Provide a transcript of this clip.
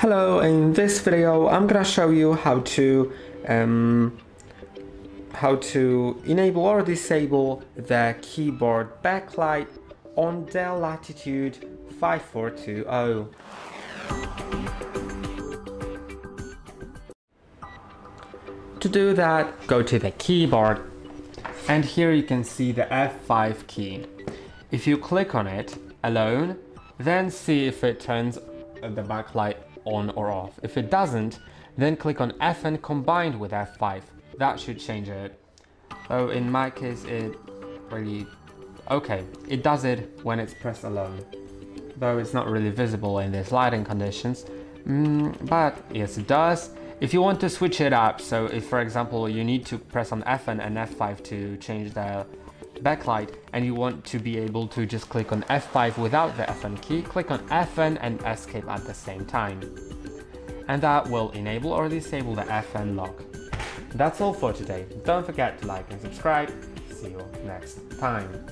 Hello, in this video I'm gonna show you how to enable or disable the keyboard backlight on Dell Latitude 5420. To do that, go to the keyboard and here you can see the F5 key. If you click on it alone, then see if it turns the backlight on or off. If it doesn't, then click on Fn combined with F5. That should change it. Oh, in my case it really... okay, it does it when it's pressed alone, though it's not really visible in these lighting conditions, but yes it does. If you want to switch it up, so if for example you need to press on Fn and F5 to change the backlight and you want to be able to just click on F5 without the Fn key, click on Fn and escape at the same time. And that will enable or disable the Fn lock. That's all for today. Don't forget to like and subscribe. See you next time.